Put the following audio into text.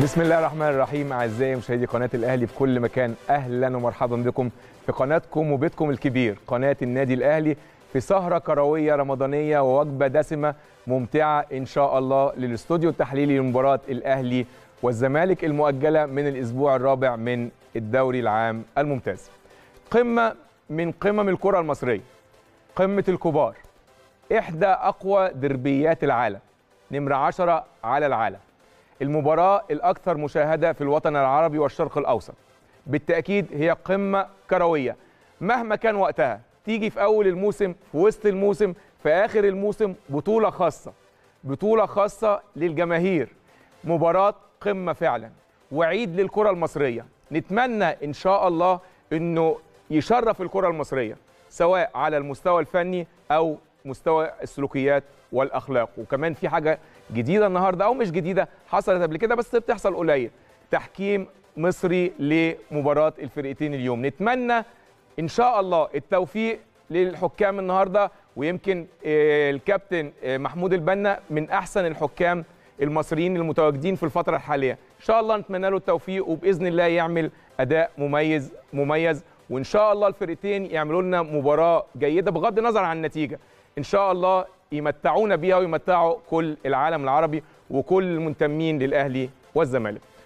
بسم الله الرحمن الرحيم. اعزائي مشاهدي قناه الاهلي في كل مكان، اهلا ومرحبا بكم في قناتكم وبيتكم الكبير قناه النادي الاهلي، في سهره كرويه رمضانيه ووجبه دسمه ممتعه ان شاء الله للاستوديو التحليلي لمباراه الاهلي والزمالك المؤجله من الاسبوع الرابع من الدوري العام الممتاز. قمه من قمم الكره المصريه، قمه الكبار، احدى اقوى دربيات العالم، نمره 10 على العالم، المباراة الأكثر مشاهدة في الوطن العربي والشرق الأوسط. بالتأكيد هي قمة كروية مهما كان وقتها، تيجي في أول الموسم، في وسط الموسم، في آخر الموسم، بطولة خاصة، بطولة خاصة للجماهير، مباراة قمة فعلا وعيد للكرة المصرية. نتمنى إن شاء الله إنه يشرف الكرة المصرية سواء على المستوى الفني أو مستوى السلوكيات والأخلاق. وكمان في حاجة جديدة النهاردة، أو مش جديدة، حصلت قبل كده بس بتحصل قليل، تحكيم مصري لمباراة الفرقتين اليوم. نتمنى إن شاء الله التوفيق للحكام النهاردة، ويمكن الكابتن محمود البنا من أحسن الحكام المصريين المتواجدين في الفترة الحالية، إن شاء الله نتمنى له التوفيق وبإذن الله يعمل أداء مميز، وإن شاء الله الفرقتين يعملوا لنا مباراة جيدة بغض النظر عن النتيجة، إن شاء الله يمتعونا بيها ويمتعوا كل العالم العربي وكل المنتمين للأهلي والزمالك.